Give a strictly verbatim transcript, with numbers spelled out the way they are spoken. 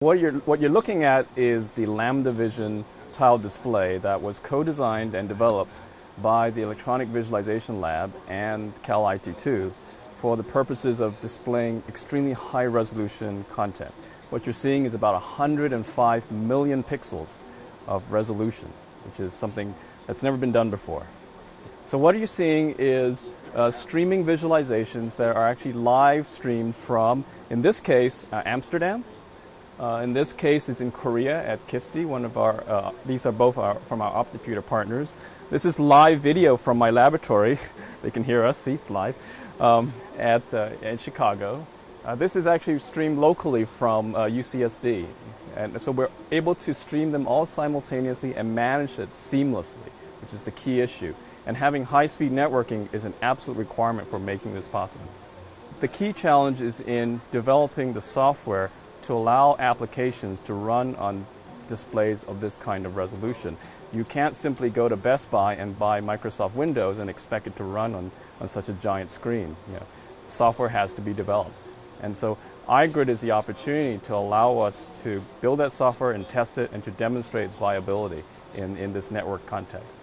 What you're, what you're looking at is the LambdaVision tile display that was co-designed and developed by the Electronic Visualization Lab and Cal I T two for the purposes of displaying extremely high-resolution content. What you're seeing is about one hundred five million pixels of resolution, which is something that's never been done before. So what you're seeing is uh, streaming visualizations that are actually live streamed from, in this case, uh, Amsterdam. Uh, in this case, it's in Korea at KISTI. One of our uh, these are both our, from our OptiPuter partners. This is live video from my laboratory. They can hear us. See, it's live um, at uh, in Chicago. Uh, this is actually streamed locally from uh, U C S D, and so we're able to stream them all simultaneously and manage it seamlessly, which is the key issue. And having high-speed networking is an absolute requirement for making this possible. The key challenge is in developing the software to allow applications to run on displays of this kind of resolution. You can't simply go to Best Buy and buy Microsoft Windows and expect it to run on, on such a giant screen. You know, software has to be developed. And so iGrid is the opportunity to allow us to build that software and test it and to demonstrate its viability in, in this network context.